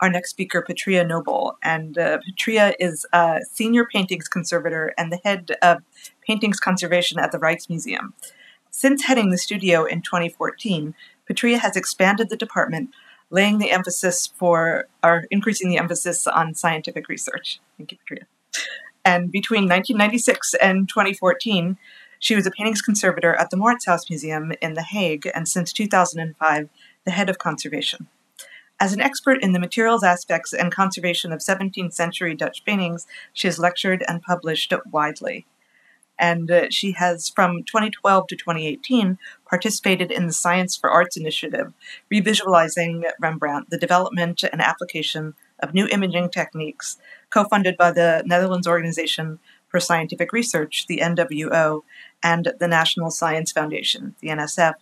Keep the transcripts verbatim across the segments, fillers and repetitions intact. our next speaker, Petria Noble. And uh, Petria is a senior paintings conservator and the head of paintings conservation at the Rijksmuseum. Since heading the studio in twenty fourteen, Petria has expanded the department, laying the emphasis for, or increasing the emphasis on scientific research. Thank you, Petria. And between nineteen ninety-six and twenty fourteen, she was a paintings conservator at the Mauritshuis Museum in The Hague, and since two thousand five, the head of conservation. As an expert in the materials aspects and conservation of seventeenth century Dutch paintings, she has lectured and published widely. And uh, she has, from twenty twelve to twenty eighteen, participated in the Science for Arts initiative, revisualizing Rembrandt, the development and application of new imaging techniques, co-funded by the Netherlands Organization for Scientific Research, the N W O, and the National Science Foundation, the N S F,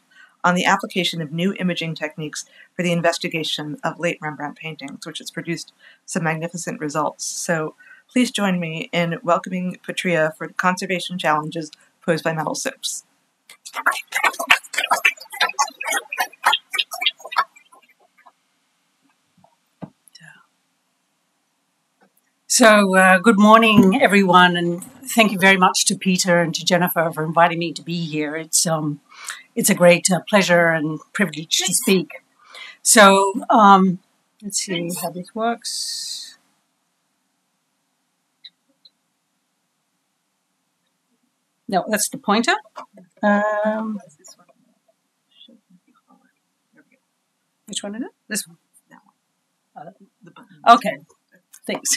on the application of new imaging techniques for the investigation of late Rembrandt paintings, which has produced some magnificent results. So please join me in welcoming Petria for the conservation challenges posed by metal sips. So uh, good morning, everyone, and thank you very much to Peter and to Jennifer for inviting me to be here. It's, um, it's a great uh, pleasure and privilege to speak. So um, let's see how this works. No, that's the pointer. Um, which one is it? This one? Uh, okay, thanks.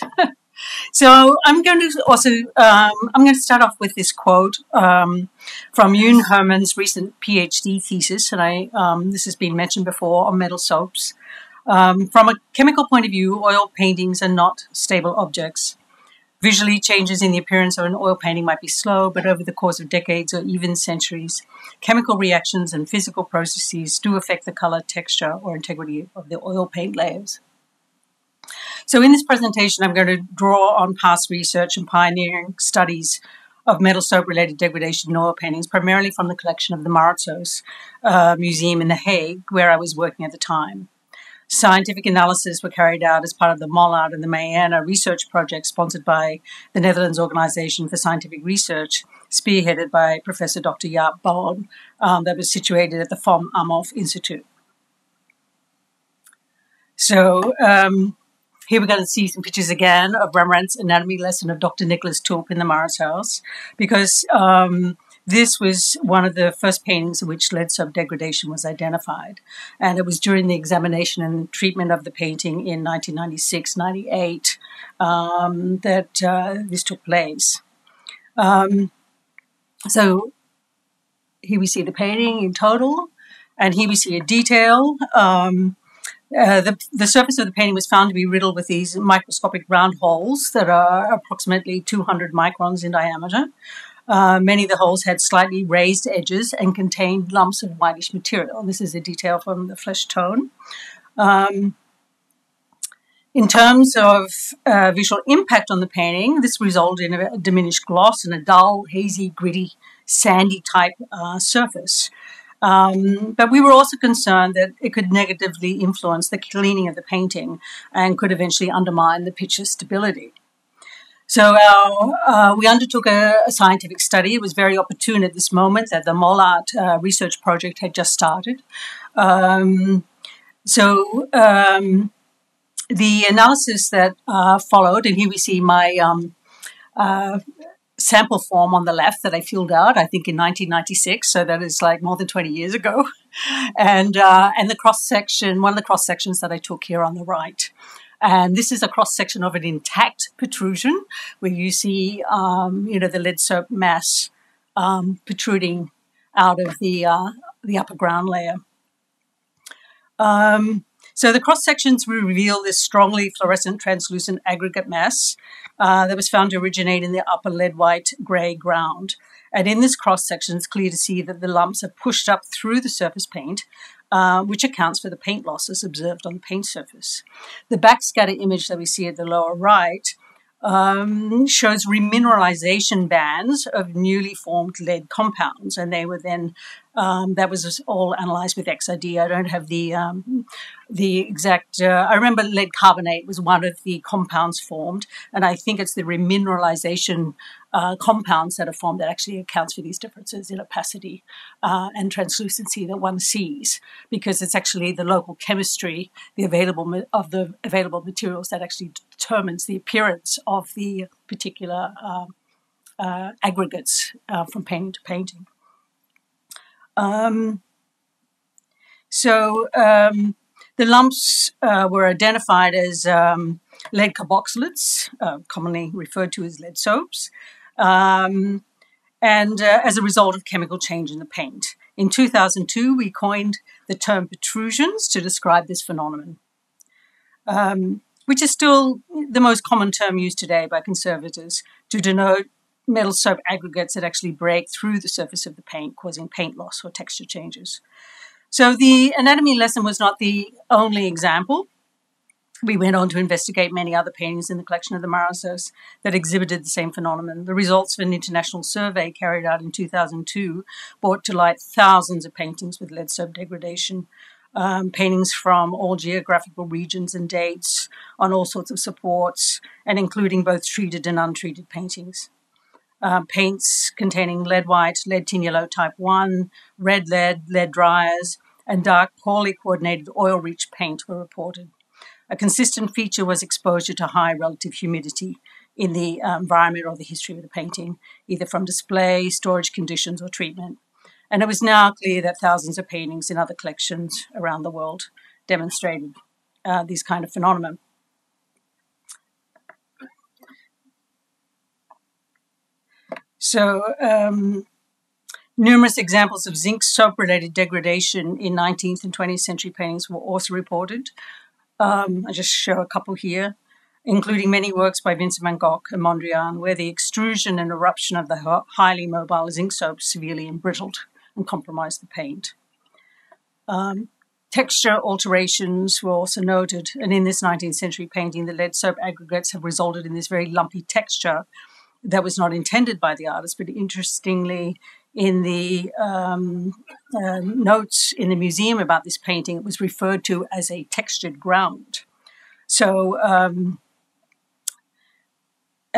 So I'm going to also, um, I'm going to start off with this quote um, from Yoon Herman's recent PhD thesis, and I um, this has been mentioned before on metal soaps. Um, from a chemical point of view, oil paintings are not stable objects. Visually, changes in the appearance of an oil painting might be slow, but over the course of decades or even centuries, chemical reactions and physical processes do affect the color, texture, or integrity of the oil paint layers. So in this presentation, I'm going to draw on past research and pioneering studies of metal soap-related degradation in oil paintings, primarily from the collection of the Maratos uh, Museum in The Hague, where I was working at the time. Scientific analyses were carried out as part of the MOLART and the Mayana research project sponsored by the Netherlands Organization for Scientific Research, spearheaded by Professor Doctor Jaap Bohm, um, that was situated at the Van 't Hoff Institute. So um, here we're going to see some pictures again of Rembrandt's anatomy lesson of Doctor Nicholas Tulp in the Mauritshuis, because um, this was one of the first paintings in which lead soap degradation was identified. And it was during the examination and treatment of the painting in nineteen ninety-six ninety-eight um, that uh, this took place. Um, so here we see the painting in total, and here we see a detail. Um, Uh, the, the surface of the painting was found to be riddled with these microscopic round holes that are approximately two hundred microns in diameter. Uh, many of the holes had slightly raised edges and contained lumps of whitish material. This is a detail from the flesh tone. Um, in terms of uh, visual impact on the painting, this resulted in a diminished gloss and a dull, hazy, gritty, sandy type uh, surface. Um, but we were also concerned that it could negatively influence the cleaning of the painting and could eventually undermine the picture's stability. So our, uh, we undertook a, a scientific study. It was very opportune at this moment that the MOLART uh, research project had just started. Um, so um, the analysis that uh, followed, and here we see my um, uh, sample form on the left that I filled out, I think in nineteen ninety-six, so that is like more than twenty years ago. And, uh, and the cross-section, one of the cross-sections that I took here on the right. And this is a cross-section of an intact protrusion where you see, um, you know, the lead soap mass um, protruding out of the, uh, the upper ground layer. Um, So the cross-sections will reveal this strongly fluorescent translucent aggregate mass uh, that was found to originate in the upper lead-white-grey ground. And in this cross-section, it's clear to see that the lumps are pushed up through the surface paint, uh, which accounts for the paint losses observed on the paint surface. The backscatter image that we see at the lower right um, shows remineralization bands of newly formed lead compounds. And they were then, um, that was all analyzed with X R D. I don't have the um, the exact, uh, I remember lead carbonate was one of the compounds formed. And I think it's the remineralization uh, compounds that are formed that actually accounts for these differences in opacity uh, and translucency that one sees, because it's actually the local chemistry, the available of the available materials that actually determines the appearance of the particular uh, uh, aggregates uh, from painting to painting. Um, so um, the lumps uh, were identified as um, lead carboxylates, uh, commonly referred to as lead soaps, um, and uh, as a result of chemical change in the paint. In two thousand two, we coined the term protrusions to describe this phenomenon, um, which is still the most common term used today by conservators to denote metal soap aggregates that actually break through the surface of the paint, causing paint loss or texture changes. So the anatomy lesson was not the only example. We went on to investigate many other paintings in the collection of the Maratos that exhibited the same phenomenon. The results of an international survey carried out in two thousand two brought to light thousands of paintings with lead soap degradation, um, paintings from all geographical regions and dates on all sorts of supports, and including both treated and untreated paintings. Uh, paints containing lead white, lead tin yellow type one, red lead, lead dryers, and dark, poorly coordinated oil-rich paint were reported. A consistent feature was exposure to high relative humidity in the uh, environment or the history of the painting, either from display, storage conditions, or treatment. And it was now clear that thousands of paintings in other collections around the world demonstrated uh, these kind of phenomena. So um, numerous examples of zinc soap-related degradation in nineteenth and twentieth century paintings were also reported. Um, I just show a couple here, including many works by Vincent van Gogh and Mondrian, where the extrusion and eruption of the highly mobile zinc soap severely embrittled and compromised the paint. Um, texture alterations were also noted, and in this nineteenth century painting, the lead soap aggregates have resulted in this very lumpy texture that was not intended by the artist, but interestingly, in the um, uh, notes in the museum about this painting, it was referred to as a textured ground. So, um,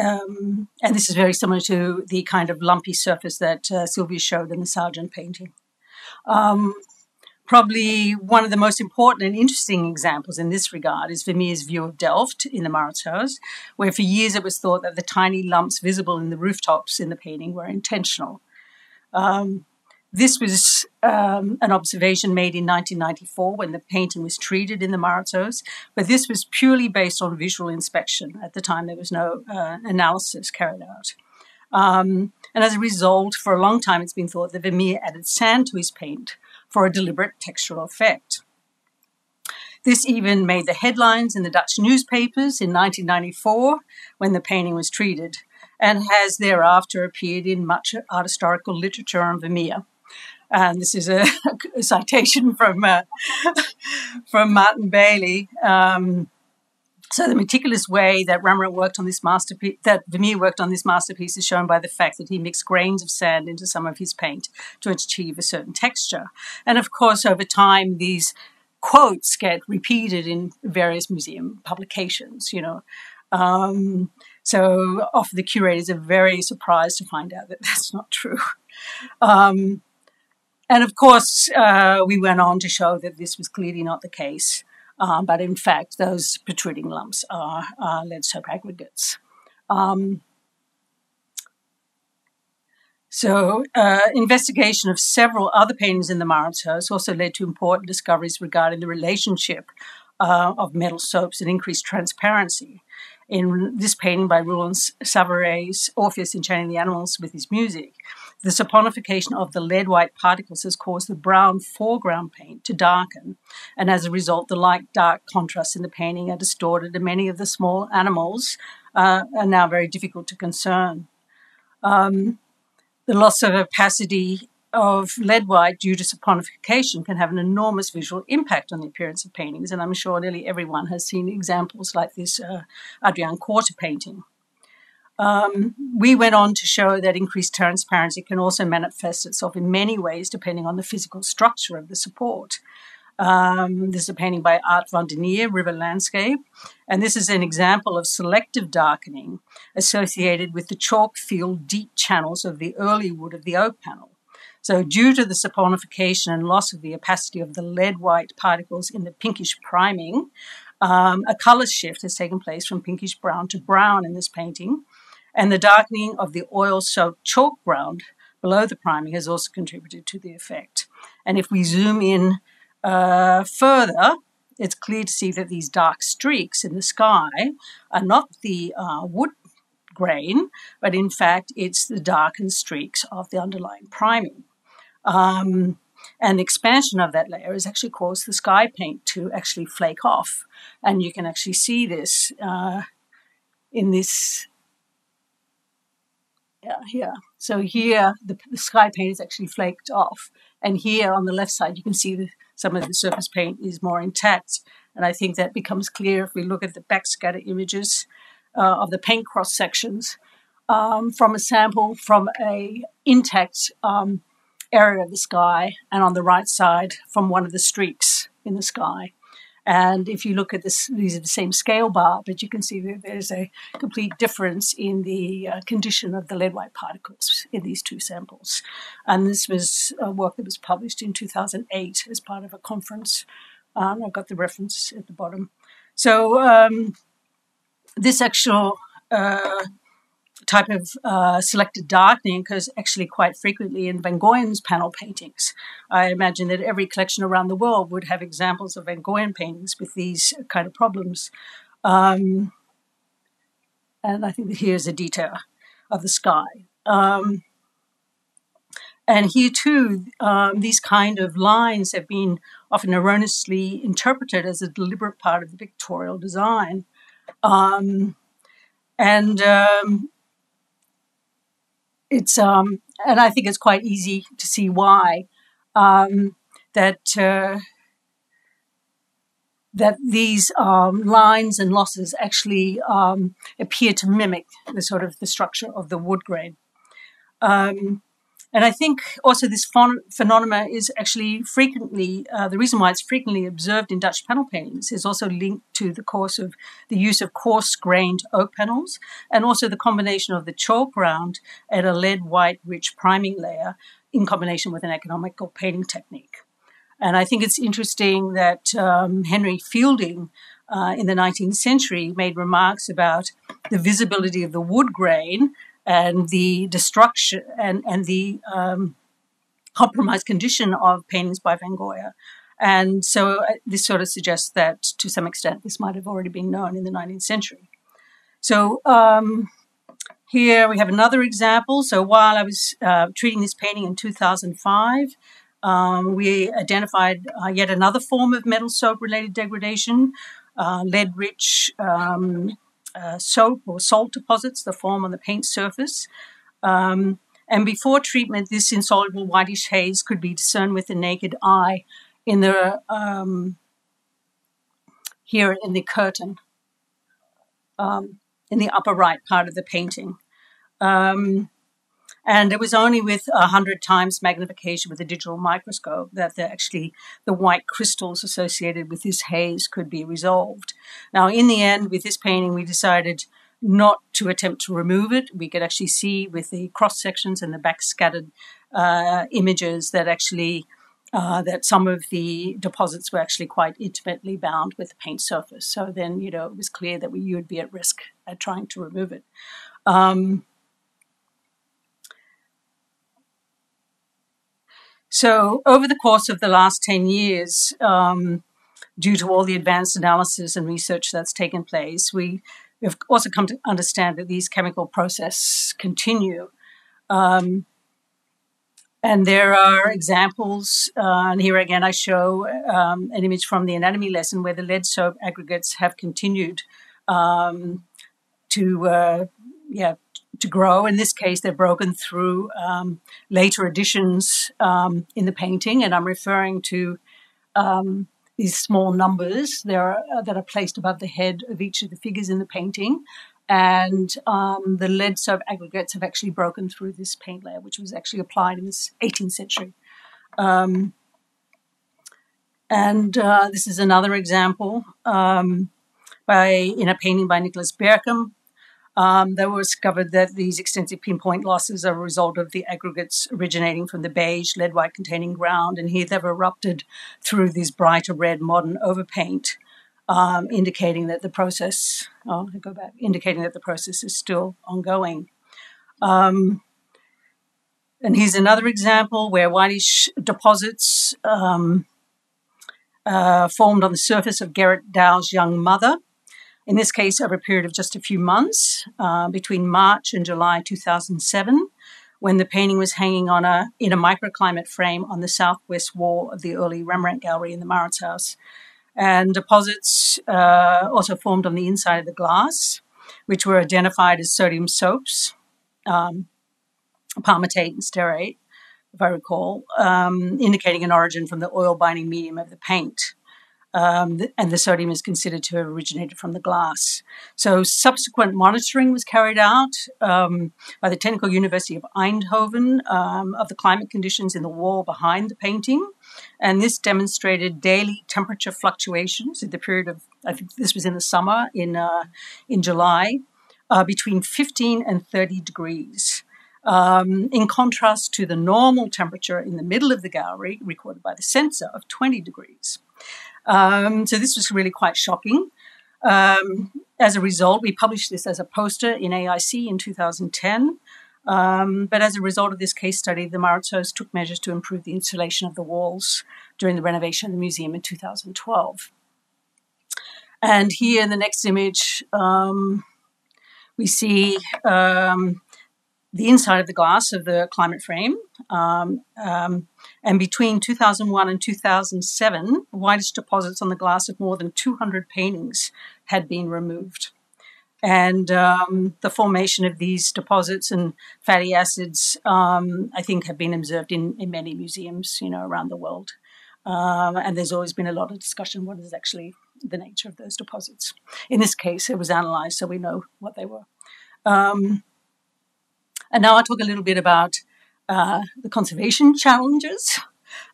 um, and this is very similar to the kind of lumpy surface that uh, Sylvia showed in the Sargent painting. Um, probably one of the most important and interesting examples in this regard is Vermeer's view of Delft in the Mauritshuis, where for years it was thought that the tiny lumps visible in the rooftops in the painting were intentional. Um, this was um, an observation made in nineteen ninety-four when the painting was treated in the Maratos, but this was purely based on visual inspection. At the time, there was no uh, analysis carried out. Um, and as a result, for a long time, it's been thought that Vermeer added sand to his paint for a deliberate textural effect. This even made the headlines in the Dutch newspapers in nineteen ninety-four when the painting was treated, and has thereafter appeared in much art historical literature on Vermeer. And this is a, a citation from, uh, from Martin Bailey. Um, so the meticulous way that Rembrandt worked on this masterpiece, that Vermeer worked on this masterpiece, is shown by the fact that he mixed grains of sand into some of his paint to achieve a certain texture. And of course, over time, these quotes get repeated in various museum publications, you know. Um, So often the curators are very surprised to find out that that's not true. Um, and of course, uh, we went on to show that this was clearly not the case. Uh, but in fact, those protruding lumps are uh, lead soap aggregates. Um, so uh, investigation of several other paintings in the Mauritshuis also led to important discoveries regarding the relationship uh, of metal soaps and increased transparency. In this painting by Roelant Savery's Orpheus Enchanting the Animals with His Music, the saponification of the lead-white particles has caused the brown foreground paint to darken, and as a result, the light-dark contrasts in the painting are distorted, and many of the small animals uh, are now very difficult to discern. Um, the loss of opacity of lead-white due to saponification can have an enormous visual impact on the appearance of paintings, and I'm sure nearly everyone has seen examples like this uh, Adriaen Coorte painting. Um, we went on to show that increased transparency can also manifest itself in many ways depending on the physical structure of the support. Um, this is a painting by Aert van der Neer, River Landscape, and this is an example of selective darkening associated with the chalk-filled deep channels of the early wood of the oak panel. So due to the saponification and loss of the opacity of the lead-white particles in the pinkish priming, um, a colour shift has taken place from pinkish brown to brown in this painting, and the darkening of the oil-soaked chalk ground below the priming has also contributed to the effect. And if we zoom in Uh, further, it's clear to see that these dark streaks in the sky are not the uh, wood grain, but in fact, it's the darkened streaks of the underlying priming. Um, and the expansion of that layer has actually caused the sky paint to actually flake off. And you can actually see this uh, in this, yeah, here. So here, the, the sky paint is actually flaked off. And here on the left side, you can see the some of the surface paint is more intact. And I think that becomes clear if we look at the backscatter images uh, of the paint cross sections um, from a sample from an intact um, area of the sky, and on the right side from one of the streaks in the sky. And if you look at this, these are the same scale bar, but you can see that there's a complete difference in the uh, condition of the lead-white particles in these two samples. And this was a work that was published in two thousand eight as part of a conference. Um, I've got the reference at the bottom. So um, this actual uh, type of uh, selected darkening occurs actually quite frequently in Van Gogh's panel paintings. I imagine that every collection around the world would have examples of Van Gogh paintings with these kind of problems. Um, and I think that here's a detail of the sky. Um, and here too, um, these kind of lines have been often erroneously interpreted as a deliberate part of the pictorial design. Um, and um, It's um, and I think it's quite easy to see why um, that uh, that these um, lines and losses actually um, appear to mimic the sort of the structure of the wood grain, um, and I think also this ph phenomenon is actually frequently uh, the reason why it's frequently observed in Dutch panel paintings is also linked to the course of the use of coarse-grained oak panels, and also the combination of the chalk ground and a lead-white rich priming layer in combination with an economical painting technique. And I think it's interesting that um, Henry Fielding uh, in the nineteenth century made remarks about the visibility of the wood grain and the destruction and, and the um, compromised condition of paintings by Van Gogh. And so uh, this sort of suggests that to some extent this might have already been known in the nineteenth century. So um, here we have another example. So while I was uh, treating this painting in two thousand five, um, we identified uh, yet another form of metal soap-related degradation, uh, lead-rich um, Uh, soap or salt deposits, the form on the paint surface. Um, and before treatment, this insoluble whitish haze could be discerned with the naked eye in the, um, here in the curtain, um, in the upper right part of the painting. Um, and it was only with one hundred times magnification with a digital microscope that the, actually the white crystals associated with this haze could be resolved. Now, in the end, with this painting, we decided not to attempt to remove it. We could actually see with the cross-sections and the backscattered uh, images that actually uh, that some of the deposits were actually quite intimately bound with the paint surface. So then, you know, it was clear that we, you would be at risk at trying to remove it. Um, So over the course of the last ten years, um, due to all the advanced analysis and research that's taken place, we have also come to understand that these chemical processes continue. Um, and there are examples, uh, and here again I show um, an image from the anatomy lesson where the lead soap aggregates have continued um, to uh, yeah. to grow. In this case, they're broken through um, later additions um, in the painting, and I'm referring to um, these small numbers there are, that are placed above the head of each of the figures in the painting, And um, the lead soap aggregates have actually broken through this paint layer, which was actually applied in the eighteenth century. Um, and uh, this is another example um, by in a painting by Nicholas Berchem. Um, they were discovered that these extensive pinpoint losses are a result of the aggregates originating from the beige lead white containing ground, and here they've erupted through this brighter red modern overpaint, um, indicating that the process. Oh, I go back. Indicating that the process is still ongoing. Um, and here's another example where whitish deposits um, uh, formed on the surface of Gerrit Dou's young mother. In this case, over a period of just a few months, uh, between March and July two thousand seven, when the painting was hanging on a in a microclimate frame on the southwest wall of the early Rembrandt gallery in the Mauritshuis. And deposits uh, also formed on the inside of the glass, which were identified as sodium soaps, um, palmitate and stearate, if I recall, um, indicating an origin from the oil-binding medium of the paint. Um, and the sodium is considered to have originated from the glass. So subsequent monitoring was carried out um, by the Technical University of Eindhoven um, of the climate conditions in the wall behind the painting. And this demonstrated daily temperature fluctuations in the period of, I think this was in the summer, in, uh, in July, uh, between fifteen and thirty degrees. Um, in contrast to the normal temperature in the middle of the gallery recorded by the sensor of twenty degrees. Um, so this was really quite shocking. Um, as a result, we published this as a poster in A I C in two thousand ten. Um, but as a result of this case study, the Mauritshuis took measures to improve the insulation of the walls during the renovation of the museum in two thousand twelve. And here in the next image, um, we see um, the inside of the glass of the climate frame. Um, um, and between two thousand one and two thousand seven, the whitish deposits on the glass of more than two hundred paintings had been removed. And um, the formation of these deposits and fatty acids, um, I think, have been observed in, in many museums, you know, around the world. Um, and there's always been a lot of discussion what is actually the nature of those deposits. In this case, it was analysed, so we know what they were. Um, and now I'll talk a little bit about uh, the conservation challenges.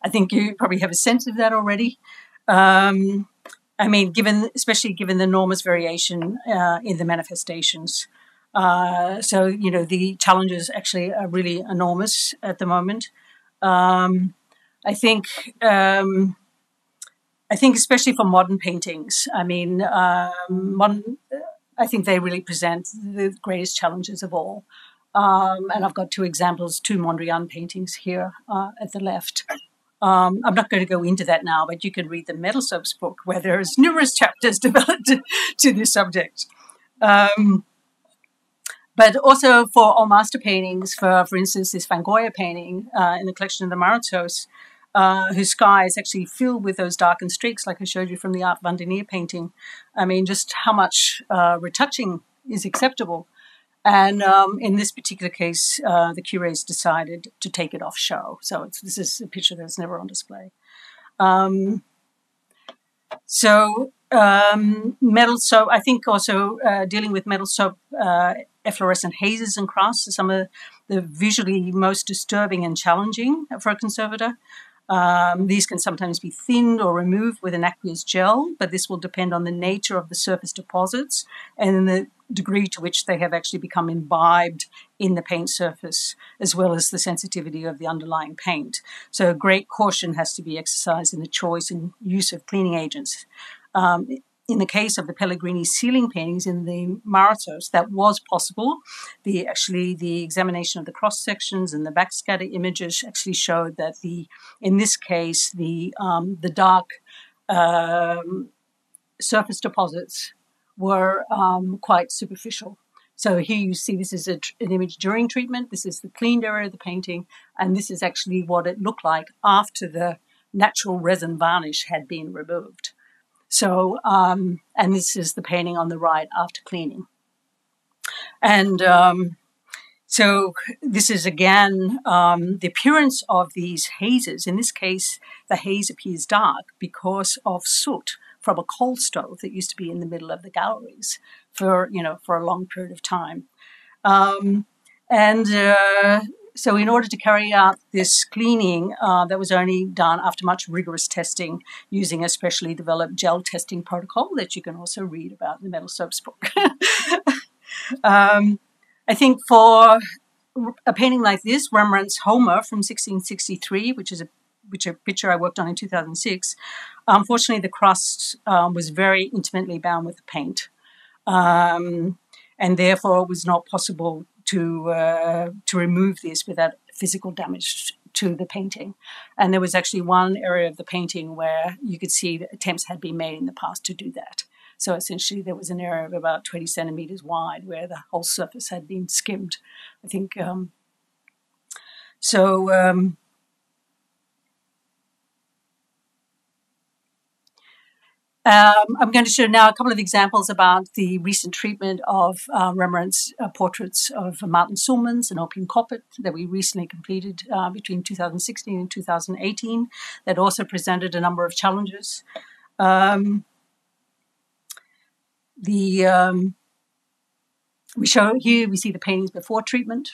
I think you probably have a sense of that already. Um, I mean, given, especially given the enormous variation uh, in the manifestations. Uh, so, you know, the challenges actually are really enormous at the moment. Um, I think, um, I think especially for modern paintings, I mean, um, modern, I think they really present the greatest challenges of all. Um, and I've got two examples, two Mondrian paintings here uh, at the left. Um, I'm not going to go into that now, but you can read the Metal Soaps book where there is numerous chapters developed to this subject. Um, but also for all master paintings, for, for instance, this Van Gogh painting uh, in the collection of the Mauritshuis, uh, whose sky is actually filled with those darkened streaks like I showed you from the Aert van der Neer painting. I mean, just how much uh, retouching is acceptable. And um, in this particular case, uh, the curates decided to take it off show. So it's, this is a picture that's never on display. Um, so um, metal soap, I think also uh, dealing with metal soap uh, efflorescent hazes and crafts are some of the visually most disturbing and challenging for a conservator. Um, these can sometimes be thinned or removed with an aqueous gel, but this will depend on the nature of the surface deposits and the degree to which they have actually become imbibed in the paint surface, as well as the sensitivity of the underlying paint. So great caution has to be exercised in the choice and use of cleaning agents. Um, in the case of the Pellegrini ceiling paintings in the Mauritshuis, that was possible. The, actually, the examination of the cross-sections and the backscatter images actually showed that, the, in this case, the, um, the dark um, surface deposits were um, quite superficial. So here you see this is a, an image during treatment. This is the cleaned area of the painting, and this is actually what it looked like after the natural resin varnish had been removed. So, um, and this is the painting on the right after cleaning. And um, so this is again um, the appearance of these hazes. In this case, the haze appears dark because of soot from a coal stove that used to be in the middle of the galleries for, you know, for a long period of time. Um, and uh, so in order to carry out this cleaning uh, that was only done after much rigorous testing using a specially developed gel testing protocol that you can also read about in the Metal Soaps book. um, I think for a painting like this, Rembrandt's Homer from sixteen sixty-three, which is a which a picture I worked on in two thousand six, unfortunately the crust um, was very intimately bound with the paint. Um, and therefore it was not possible to uh, to remove this without physical damage to the painting. And there was actually one area of the painting where you could see that attempts had been made in the past to do that. So essentially there was an area of about twenty centimeters wide where the whole surface had been skimmed, I think. Um, so... Um, Um, I'm going to show now a couple of examples about the recent treatment of uh, Rembrandt's uh, portraits of Martin Sulmans and Opien Koppert that we recently completed uh, between two thousand sixteen and two thousand eighteen, that also presented a number of challenges. Um, the, um, we show here, we see the paintings before treatment.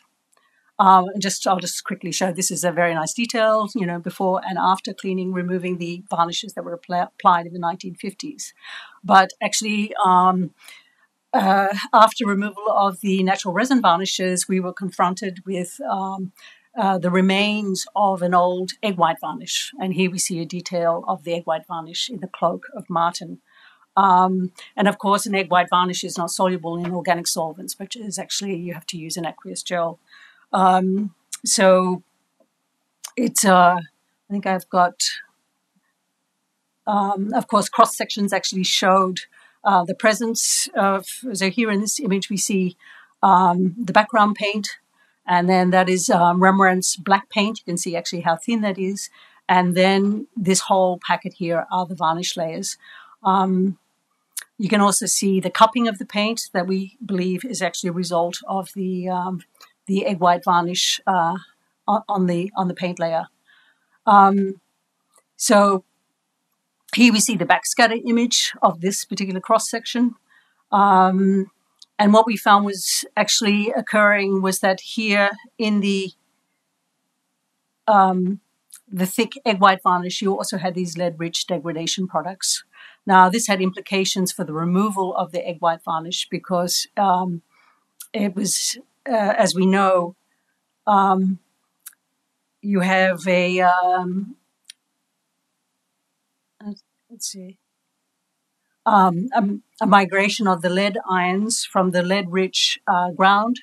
Um, and just, I'll just quickly show, this is a very nice detail, you know, before and after cleaning, removing the varnishes that were applied in the nineteen fifties. But actually, um, uh, after removal of the natural resin varnishes, we were confronted with um, uh, the remains of an old egg white varnish. And here we see a detail of the egg white varnish in the cloak of Martin. Um, and of course, an egg white varnish is not soluble in organic solvents, which is actually, you have to use an aqueous gel. Um, so it's, uh, I think I've got, um, of course, cross sections actually showed uh, the presence of, so here in this image we see um, the background paint, and then that is um, Rembrandt's black paint. You can see actually how thin that is. And then this whole packet here are the varnish layers. Um, you can also see the cupping of the paint that we believe is actually a result of the... Um, the egg white varnish uh, on the on the paint layer. Um, so here we see the backscatter image of this particular cross section, um, and what we found was actually occurring was that here in the um, the thick egg white varnish, you also had these lead-rich degradation products. Now this had implications for the removal of the egg white varnish because um, it was. Uh, as we know, um, you have a, um, let's see, um, a, a migration of the lead ions from the lead-rich uh, ground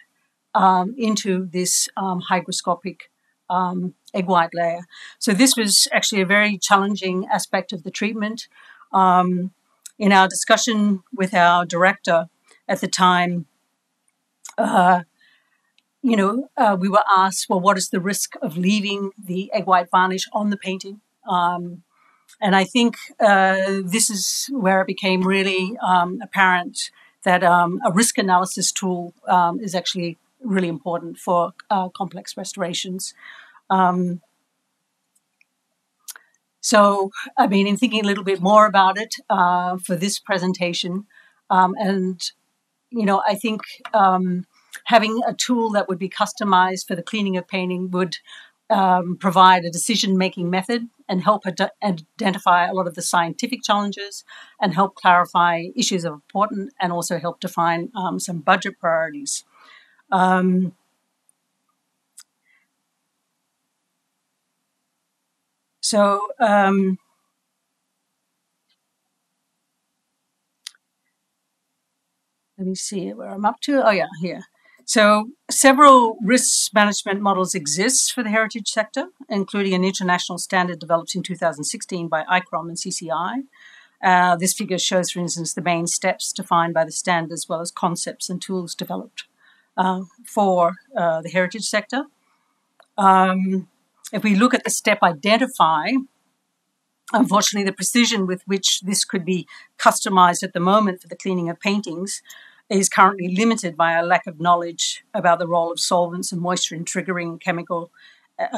um, into this um, hygroscopic um, egg white layer. So this was actually a very challenging aspect of the treatment. Um, in our discussion with our director at the time, uh, You know, uh, we were asked, well, what is the risk of leaving the egg white varnish on the painting? Um, and I think uh, this is where it became really um, apparent that um, a risk analysis tool um, is actually really important for uh, complex restorations. Um, so, I mean, in thinking a little bit more about it uh, for this presentation, um, and, you know, I think... Um, Having a tool that would be customized for the cleaning of painting would um, provide a decision-making method and help ad identify a lot of the scientific challenges and help clarify issues of importance and also help define um, some budget priorities. Um, so... Um, let me see where I'm up to. Oh, yeah, here. So several risk management models exist for the heritage sector, including an international standard developed in two thousand sixteen by I CROM and C C I. Uh, this figure shows, for instance, the main steps defined by the standard as well as concepts and tools developed uh, for uh, the heritage sector. Um, if we look at the step identify, unfortunately the precision with which this could be customized at the moment for the cleaning of paintings is currently limited by a lack of knowledge about the role of solvents and moisture in triggering chemical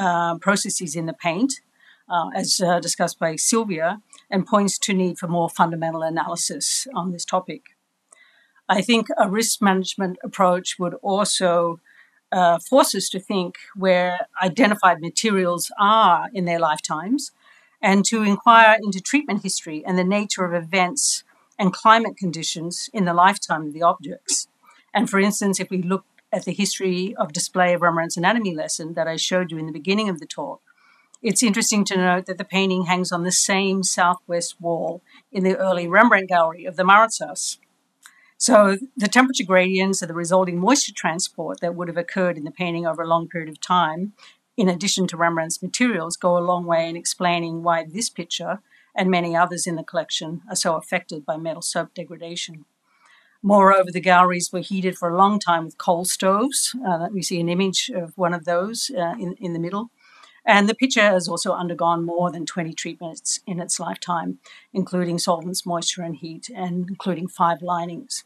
uh, processes in the paint, uh, as uh, discussed by Sylvia, and points to need for more fundamental analysis on this topic. I think a risk management approach would also uh, force us to think where identified materials are in their lifetimes and to inquire into treatment history and the nature of events and climate conditions in the lifetime of the objects. And for instance, if we look at the history of display of Rembrandt's anatomy lesson that I showed you in the beginning of the talk, it's interesting to note that the painting hangs on the same southwest wall in the early Rembrandt gallery of the Mauritshuis. So the temperature gradients and the resulting moisture transport that would have occurred in the painting over a long period of time, in addition to Rembrandt's materials, go a long way in explaining why this picture and many others in the collection are so affected by metal soap degradation. Moreover, the galleries were heated for a long time with coal stoves. Uh, we see an image of one of those uh, in, in the middle. And the picture has also undergone more than twenty treatments in its lifetime, including solvents, moisture, and heat, and including five linings.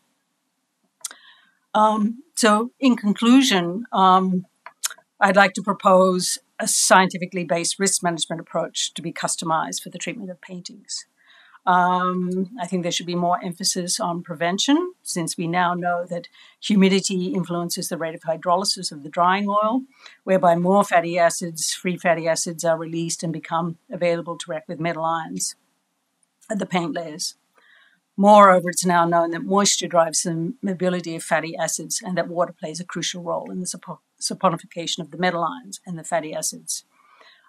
Um, so in conclusion, um, I'd like to propose a scientifically based risk management approach to be customized for the treatment of paintings. Um, I think there should be more emphasis on prevention, since we now know that humidity influences the rate of hydrolysis of the drying oil, whereby more fatty acids, free fatty acids, are released and become available to react with metal ions at the paint layers. Moreover, it's now known that moisture drives the mobility of fatty acids and that water plays a crucial role in the saponification of the metal ions and the fatty acids.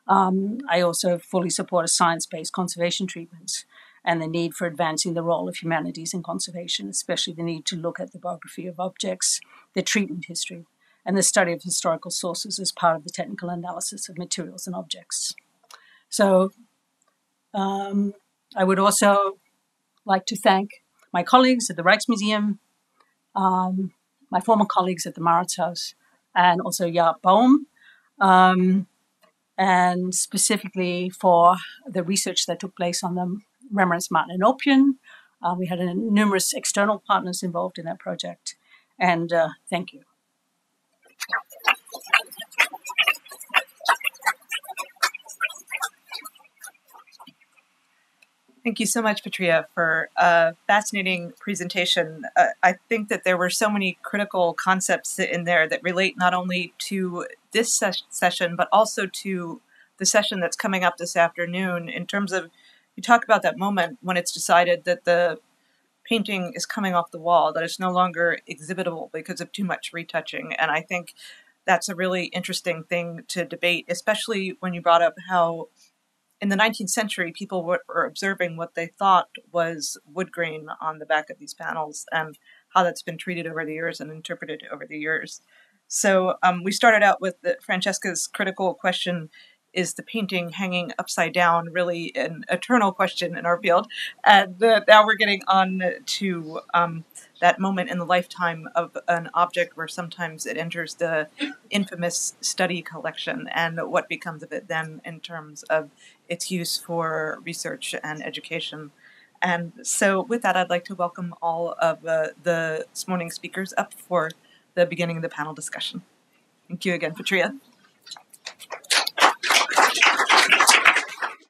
Um, I also fully support a science-based conservation treatments and the need for advancing the role of humanities in conservation, especially the need to look at the biography of objects, their treatment history, and the study of historical sources as part of the technical analysis of materials and objects. So um, I would also like to thank my colleagues at the Rijksmuseum, um, my former colleagues at the Mauritshuis, and also Jaap Bohm, um, and specifically for the research that took place on them, Rembrandt's Martin and Opian. Uh, we had a, numerous external partners involved in that project, and uh, thank you. Thank you so much, Petria, for a fascinating presentation. Uh, I think that there were so many critical concepts in there that relate not only to this ses session, but also to the session that's coming up this afternoon in terms of, you talk about that moment when it's decided that the painting is coming off the wall, that it's no longer exhibitable because of too much retouching. And I think that's a really interesting thing to debate, especially when you brought up how in the nineteenth century, people were, were observing what they thought was wood grain on the back of these panels and how that's been treated over the years and interpreted over the years. So um, we started out with the, Francesca's critical question, is the painting hanging upside down really an eternal question in our field? And uh, now we're getting on to um, that moment in the lifetime of an object where sometimes it enters the infamous study collection and what becomes of it then in terms of its use for research and education. And so with that, I'd like to welcome all of uh, the this morning's speakers up for the beginning of the panel discussion. Thank you again, Petria.